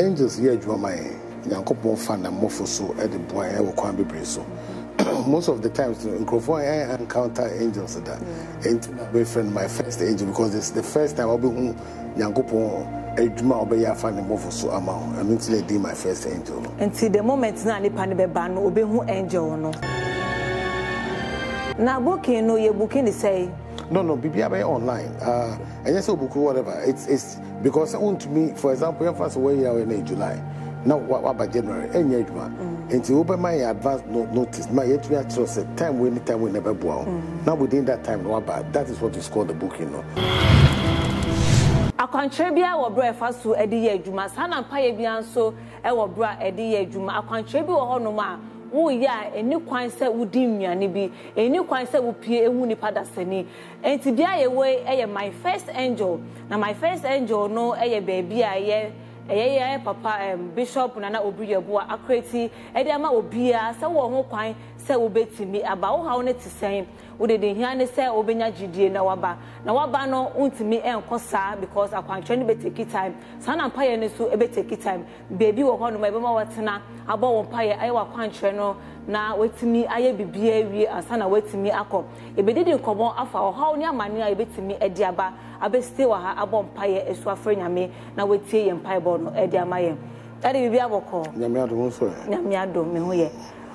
angels here Jomai, Yankopon fan and Mofoso at the boy Kwambi Breso. Most of the times in Krofo I encounter angels that friend my first angel because it's the first time I'll be Yankopon. I mean, till I did my first angel. And see the moment now, the panibebano will be who angel no. Now booking no, you booking the say. No, BBI online. And yes, book whatever. It's because to me, for example, your first way here in July. Now what by January? Any age man. And to open my advance notice, my yet we are trust a time when the time we never bow. Now within that time, no, but that is what is called the booking no. A contribia or breakfast to Eddie Juma, San and Pia Bianso, our bra Eddie Juma, a contribute or no ma. Oh, yeah, a new quinset would dim ya nibi, a new quinset would peer a woony padaseni. And to be away, I am my first angel. Now, my first angel, no, a baby, I am papa, Bishop Nana Obiri Yeboah, a crazy, Edema Obia, so one quine, so obey me about how it is same. Would the Hiane say Obenya GD Nawaba? Nawabano unti me and Cosa because I can't train a time. San and Pioneer so a take time. Baby or one of my Watana, about one pie, I will can't train. Now wait to me, I be beer and Sana wait to me. I come. If it didn't come on after how near money I bet to me at Diaba, I bet still her about pie as to a friend of me. Now we tea and pie born at Diamay. That will be our call. Yamiado, Mehoye.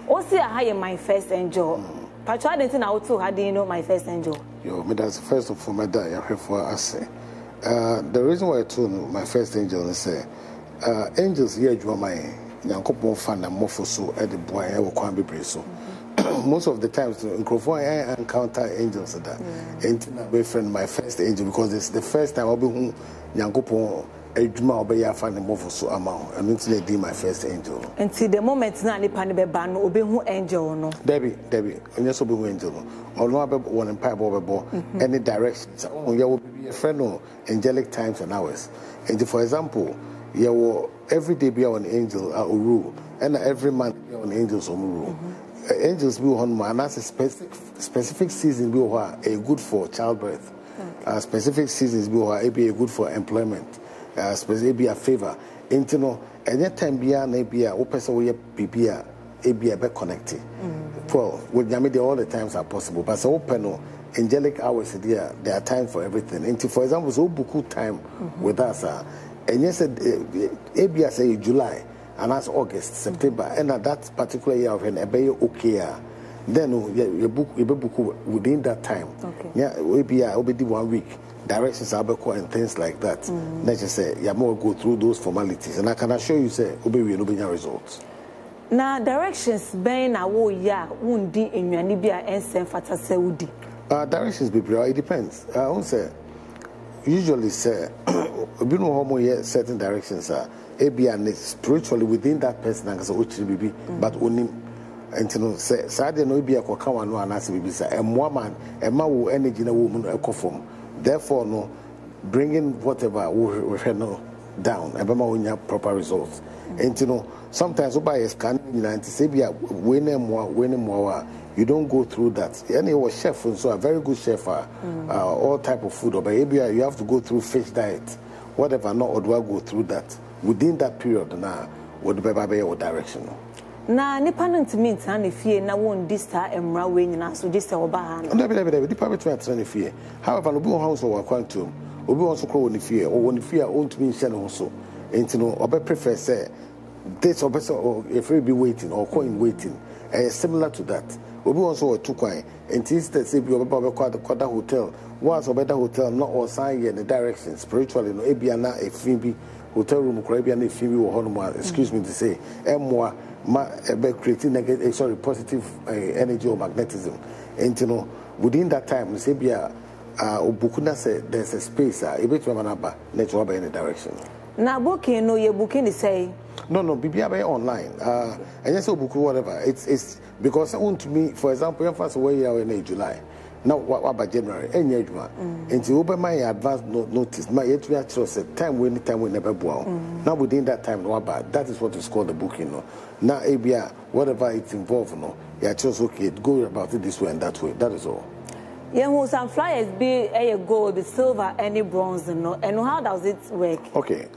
Also, I hire my first angel. Patrick, didn't I also had you know my first angel? Yo, me that's first of all my day. I prefer I say. The reason why I told my first angel is say angels here Jomai, Yankopon fan and Mofoso at the boy Kwambi Breso. Most of the times in Krofo I encounter angels that and my friend my first angel because it's the first time I'll be who Yankopon. I do my obey. I find the Mofoso amount. I mean, till I did my first angel. And see the moment now, the panibebano obey who angel no. Debbie, and yes, obey who angel no. Or no, I one empire over any direction. So you will be a friend of angelic times and hours. And for example, you will every day be an angel or rule, and every month be an angels or rule. Angels be on man as a specific season be a good for childbirth. Specific seasons be a good for employment. Especially be a favor. And you know, any time be a person will be a connected. Well, with Yamidi all the times are possible. But so open angelic hours there are time for everything. And for example, so buku time with us and yes ABA say July and that's August, September, and at that particular year of an ABA okay. Then your book within that time. Okay. Yeah, will be 1 week. Directions Abaco and things like that. Let's just say you more go through those formalities. And I can assure you say Obi will be your results. Now directions Ben awo ya wundi enuanibia ensem fatase wudi. Directions be it depends. I won't say usually say we know how many certain directions are ABN spiritually within that person as OTBB but only Antino say Saturday no be a kokawa no anase bibisa emwoman emma wo energy na wo mu no ekofom. Therefore, no bringing whatever we no down, and we have proper results. And you know, sometimes by a scanning, you don't go through that. Anyway, chef, so a very good chef, all type of food, but you have to go through fish diet, whatever. Not or do I go through that within that period? Now, would be or directional. Na nipanun to me, and if ye now won't distar and rowing and answer this or bahan. Never, the private to attend if ye. However, no blue house or quantum, or be also crow in fear, or when fear owned to me, send also. And to know, or be prefer say, this or better, or if we be waiting or coin waiting, similar to that. Or be also a two coin, and instead say, be a quarter hotel, once or better hotel, not all sign in the direction, spiritually, no, Abiana, a Fimbi, hotel room, Caribbean, a Fimbi, or Honoma, excuse me to say, Moa. Creating negative, sorry, positive energy or magnetism. And you know, within that time, we say, there's a space, a bit of an let's go in the direction. Now, booking, no, you're booking the say. No, BBI online. And yes, book whatever. It's because to me, for example, your first way here in July. Now, what by January? Any age man. And to open my advance notice, my yet we are trusted time when the time we never born. Now within that time, no, but that is what is called the booking. You know. Now, ABR, whatever it's involved, no, you are just okay. Go about it this way and that way. That is all. Yeah, well, some flyers be gold, silver, any bronze, no. And how does it work? Okay.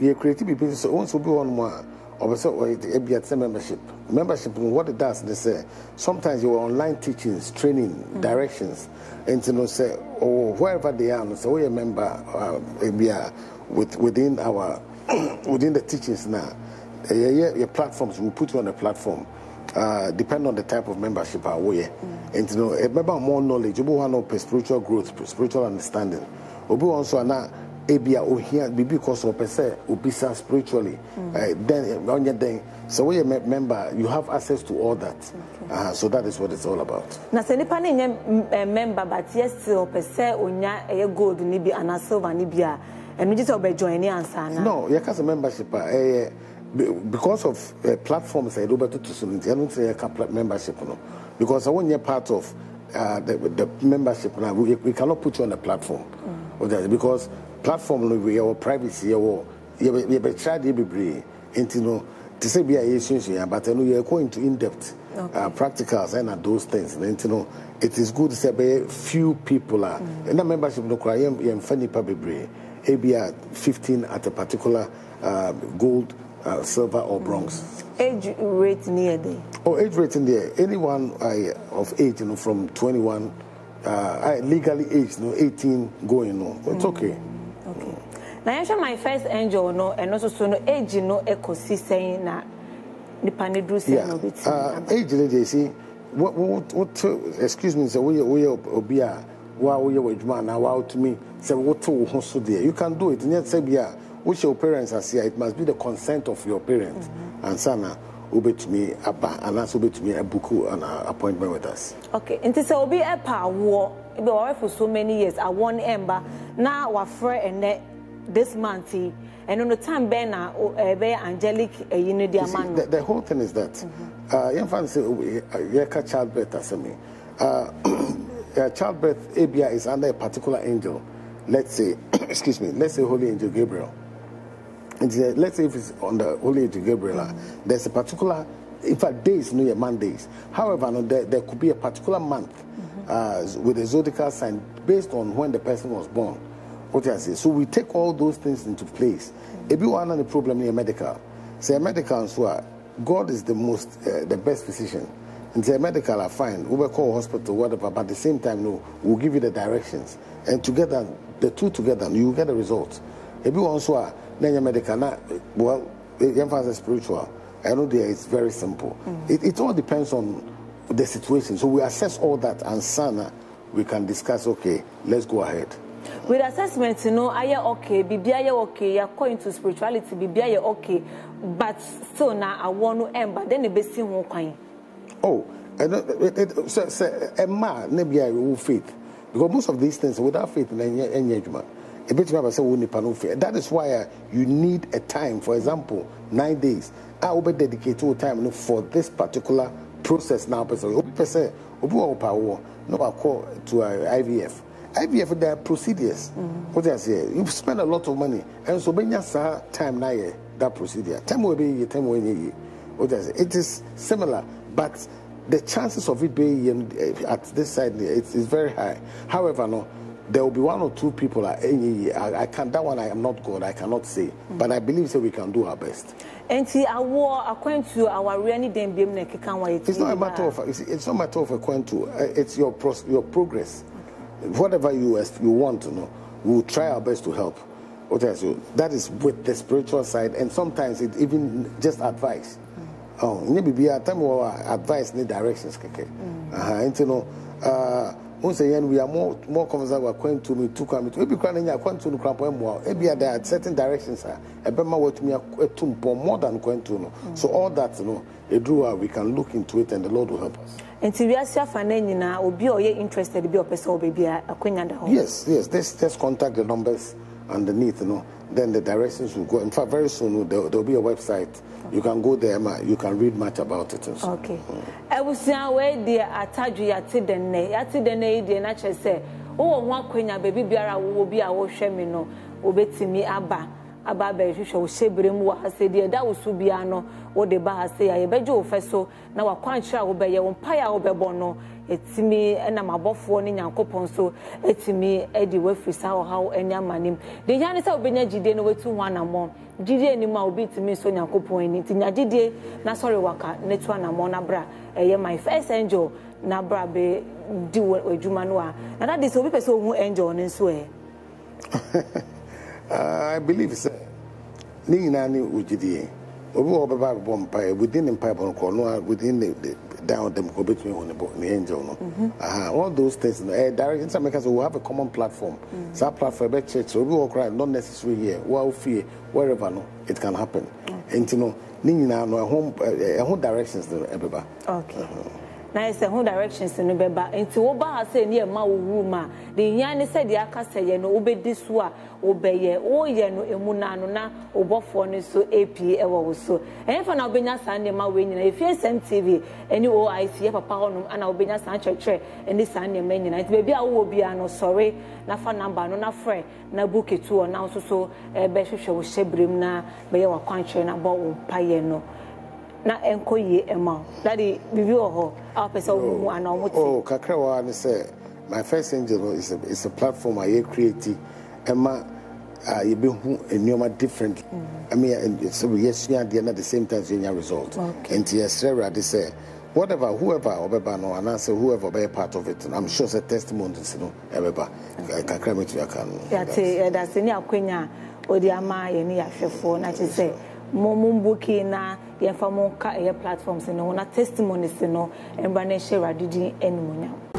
you creative people so once will be on one or the membership. Membership, what it does, they say sometimes your online teachings, training, directions, and you know, say, or wherever they are, so we remember we are within our within the teachings now. Your platforms will put you on the platform. Depend on the type of membership I wear. And you know, remember more knowledge, you want to spiritual growth, spiritual understanding. Obu also na ebia o here because of person obisa spiritually. Then on your day, so when you member, you have access to all that. Okay. So that is what it's all about. Na se nipa na member but yes o person onya gold ni bi ana silver ni bi a enu je se obejoin ni answer na. No, you can say membership because of platforms I do better to some membership no because I want you part of the membership now we cannot put you on the platform because platform we our privacy or we be tried to be and you know to say be a but I know you are going to in depth practicals and those things and you know it is good to say few people are in the membership no cry am funny probably ABR 15 at a particular gold silver or bronze. Age rate near there. Oh, age rate in there. Anyone of age, you know, from 21, legally aged, you know, 18 going, no, it's okay. Okay. Now, I my first angel, no, and also so no age, you know, ecosystem, na the panedru say no bit. Age, you see, what? Excuse me, so we obia. Wow, you were man. Wow, to me, say what to also there. You can do it. Yet say yeah. Which your parents are here, it must be the consent of your parents. And Sana obey to me Abba and that's obey to me a buku and an appointment with us. Okay, and this will be a power for so many years. I won Ember. Now our friend and this month and on the time Benna be angelic man. The whole thing is that young fancy childbirth as me. Childbirth ABI is under a particular angel. Let's say excuse me, let's say Holy Angel Gabriel. Let's say if it's on the Holy Angel Gabriel, there's a particular, in fact, days, no, your man days. However, no, there could be a particular month with a zodiacal sign based on when the person was born. What I say? So we take all those things into place. If you have any problem in medical, say medical, so God is the best physician. And say medical are fine. We will call hospital, whatever. But at the same time, no, we'll give you the directions, and together, the two together, you will get the result. If you want to, then your medical, well, emphasis spiritual. I know there it's very simple. It all depends on the situation. So we assess all that, and Sana, we can discuss. Okay, let's go ahead. With assessment, you know, are you okay? Bibia, you okay? You're going to spirituality. Bibia, you okay? But still, now I want to end. But then the best thing won't come. Oh, a man, maybe I will faith. Because most of these things, without faith and engagement, a bit of say we need no faith. That is why you need a time, for example, 9 days. I will be dedicated time for this particular process now. Person, no, I call to IVF. IVF, there are procedures. What I say, you spend a lot of money, and so when you have time now, that procedure, time will be time when it is similar. But the chances of it being at this side is very high. However, no, there will be one or two people. I can't. That one I am not God. I cannot say. But I believe so. We can do our best. And see, I war according to our really damn beam. It's not a matter of. It's not a matter of according to. It's your progress. Whatever you want to know, we will try our best to help. Okay, so that is with the spiritual side, and sometimes it even just advice. Oh, maybe at time we advice the directions. And you know, once again, we are more conversant with going to me to come to. Maybe when you are going to cramp more, maybe there are certain directions. A better way to me to more than going to no. So all that you know, a drawer we can look into it, and the Lord will help us. And to be as your family now, will be or you interested, be a person, be a queen and the home. Yes. Just contact the numbers underneath, you know. Then the directions will go. In fact, very soon there will be a website. You can go there, you can read much about it. Also. Okay. I was saying, dear, I told you, I did the name, and I just said, oh, one queen, baby, be a woman, be a woman, be a woman, be a ababe hwehwe wo sebrem wo asede da wo subia no wo de ba ase ya yebeje wo feso na wa kwanchira wo beye wo mpa ya wo bebo no etimi na mabofo ne nyankopon so etimi edi wo frisa wo hawo enya manim de yani se obenya gide no wetu ho anamon gide ni ma obi timi so nyankopon eni tinya gide na sorry waka netu anamon na bra eye my first angel na bra be di adwuma no a na that is obi person hu angel ne so e I believe so. Ninani Ujidi, over back bomb pie within the pipe on corner, within the down them go between on the angel. All those things, directions and makers will have a common platform. That platform, back church, so we will cry, not necessary here, well, fear, wherever no, it can happen. And you know, Nina, no home directions to everybody. Okay. Na ese ho directions no beba enti wo ba ase ne ma wo ma de nya ne se de aka se ye no obedi so a obeye wo ye no emu na no na obofo ne so ap e wo so enfa na obenya san ne ma we nyina efie sem tv eni oic e papa honum ana obenya san chechere eni san ne ma nyina enti bebi a wo obi ano sorry na fa number no na friend na book it wo na so so e be hwehwe wo shebrem na be ye wa kwanchere na bo wo pa ye no na enko ye ema daddy bibi oho our person who are normal. Oh kakrawa ne say my first angel is a platform I create ema you be hu enyoma different I mean so yes you are at the same time in your result and yes they say whatever whoever obeba no and say whoever be part of it I'm sure the testimony is no ebeba kakrama to akan yeah that's any akwenya odiama ye ni yahwefo na che say Mumbuki na the informal platforms and on a testimony, no, and Banesha Radidi and Munya.